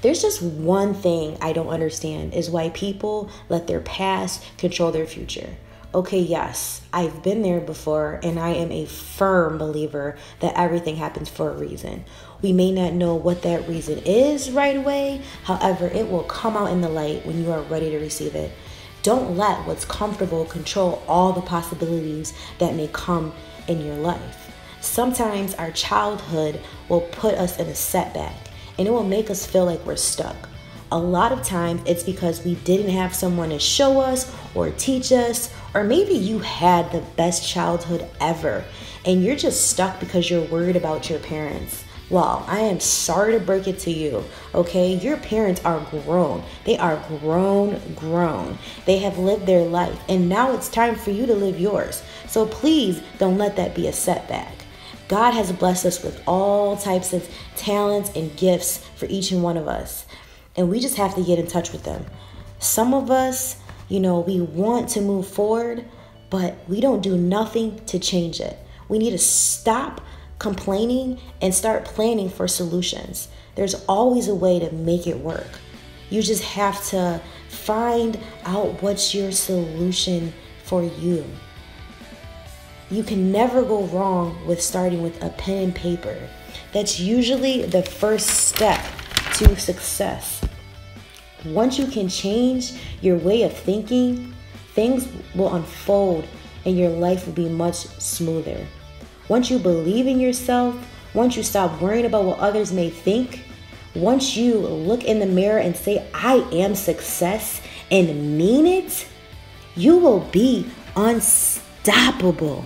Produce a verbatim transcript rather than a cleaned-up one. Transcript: There's just one thing I don't understand, is why people let their past control their future. Okay, yes, I've been there before, and I am a firm believer that everything happens for a reason. We may not know what that reason is right away. However, it will come out in the light when you are ready to receive it. Don't let what's comfortable control all the possibilities that may come in your life. Sometimes our childhood will put us in a setback, and it will make us feel like we're stuck. A lot of times it's because we didn't have someone to show us or teach us, or maybe you had the best childhood ever and you're just stuck because you're worried about your parents. Well, I am sorry to break it to you, okay? Your parents are grown. They are grown, grown. They have lived their life, and now it's time for you to live yours. So please don't let that be a setback. God has blessed us with all types of talents and gifts for each and one of us. And we just have to get in touch with them. Some of us, you know, we want to move forward, but we don't do nothing to change it. We need to stop complaining and start planning for solutions. There's always a way to make it work. You just have to find out what's your solution for you. You can never go wrong with starting with a pen and paper. That's usually the first step to success. Once you can change your way of thinking, things will unfold and your life will be much smoother. Once you believe in yourself, once you stop worrying about what others may think, once you look in the mirror and say, I am success, and mean it, you will be unstoppable.